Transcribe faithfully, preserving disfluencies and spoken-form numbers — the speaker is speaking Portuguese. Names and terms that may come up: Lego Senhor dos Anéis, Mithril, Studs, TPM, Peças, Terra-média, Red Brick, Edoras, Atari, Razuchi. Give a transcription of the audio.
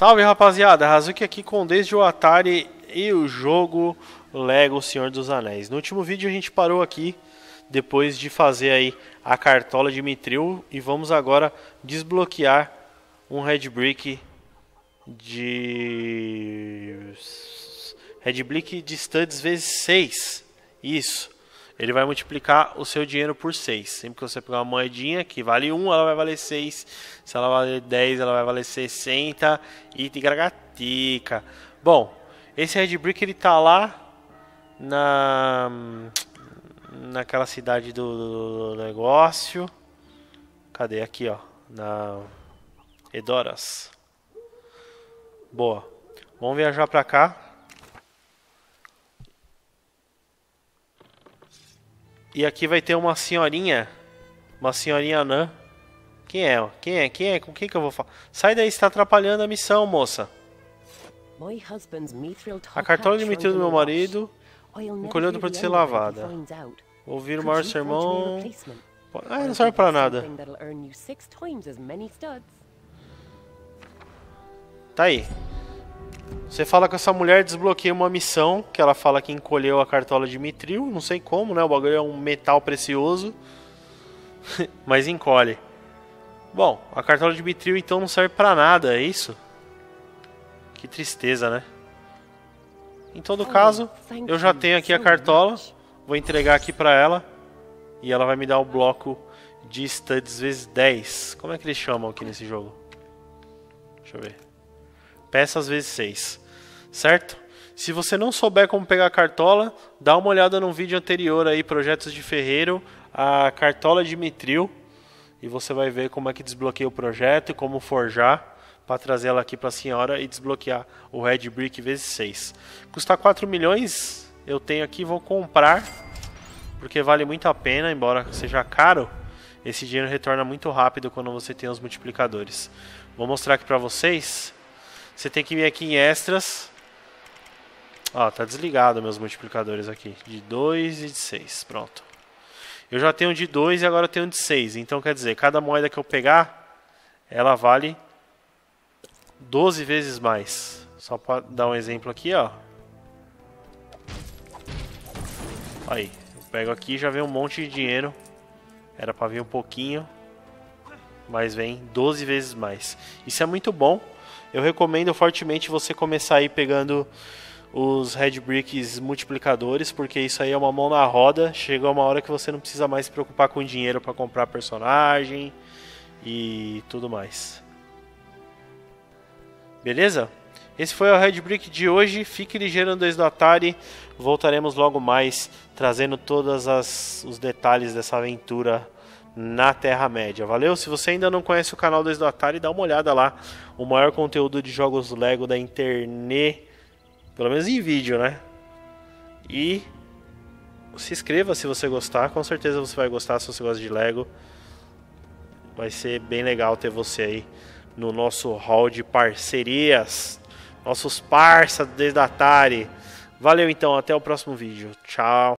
Salve, rapaziada, Razuchi aqui com Desde o Atari e o jogo Lego Senhor dos Anéis. No último vídeo a gente parou aqui depois de fazer aí a cartola de Mithril e vamos agora desbloquear um Red Brick de Red Brick de Studs vezes seis. Isso. Ele vai multiplicar o seu dinheiro por seis. Sempre que você pegar uma moedinha que vale um, ela vai valer seis. Se ela valer dez, ela vai valer sessenta. E tigragatica. Bom, esse Red Brick ele tá lá na naquela cidade do, do negócio. Cadê? Aqui, ó. Na Edoras. Boa. Vamos viajar pra cá. E aqui vai ter uma senhorinha, uma senhorinha anã. Quem é? Quem é? Quem é? Com quem que eu vou falar? Sai daí, está atrapalhando a missão, moça. A cartola de Mithril do meu marido, encolhendo para ser lavada. Ouvir o maior sermão. Ah, não serve para nada. Tá aí. Você fala com essa mulher, desbloqueia uma missão, que ela fala que encolheu a cartola de Mithril, não sei como, né? O bagulho é um metal precioso, mas encolhe. Bom, a cartola de Mithril então não serve pra nada, é isso? Que tristeza, né? Em todo caso, eu já tenho aqui a cartola, vou entregar aqui pra ela, e ela vai me dar o bloco de Studs vezes dez. Como é que eles chamam aqui nesse jogo? Deixa eu ver. Peças vezes seis, certo? Se você não souber como pegar a cartola, dá uma olhada no vídeo anterior aí, Projetos de Ferreiro, a cartola de Mithril, e você vai ver como é que desbloqueia o projeto e como forjar para trazer ela aqui para a senhora e desbloquear o Red Brick vezes seis. Custa quatro milhões, eu tenho aqui, vou comprar, porque vale muito a pena, embora seja caro, esse dinheiro retorna muito rápido quando você tem os multiplicadores. Vou mostrar aqui para vocês. Você tem que vir aqui em extras. Ó, tá desligado meus multiplicadores aqui. De dois e de seis. Pronto. Eu já tenho um de dois e agora eu tenho um de seis. Então quer dizer, cada moeda que eu pegar, ela vale doze vezes mais. Só pra dar um exemplo aqui, ó. Aí. Eu pego aqui e já vem um monte de dinheiro. Era pra vir um pouquinho. Mas vem doze vezes mais. Isso é muito bom. Eu recomendo fortemente você começar aí pegando os Red Bricks multiplicadores, porque isso aí é uma mão na roda. Chega uma hora que você não precisa mais se preocupar com dinheiro para comprar personagem e tudo mais. Beleza? Esse foi o Red Brick de hoje. Fique ligeiro no dois do Atari. Voltaremos logo mais trazendo todos os detalhes dessa aventura na Terra-média. Valeu? Se você ainda não conhece o canal dois do Atari, dá uma olhada lá. O maior conteúdo de jogos Lego da internet, pelo menos em vídeo, né? E se inscreva se você gostar. Com certeza você vai gostar se você gosta de Lego. Vai ser bem legal ter você aí no nosso hall de parcerias. Nossos parça desde a Atari. Valeu então, até o próximo vídeo. Tchau!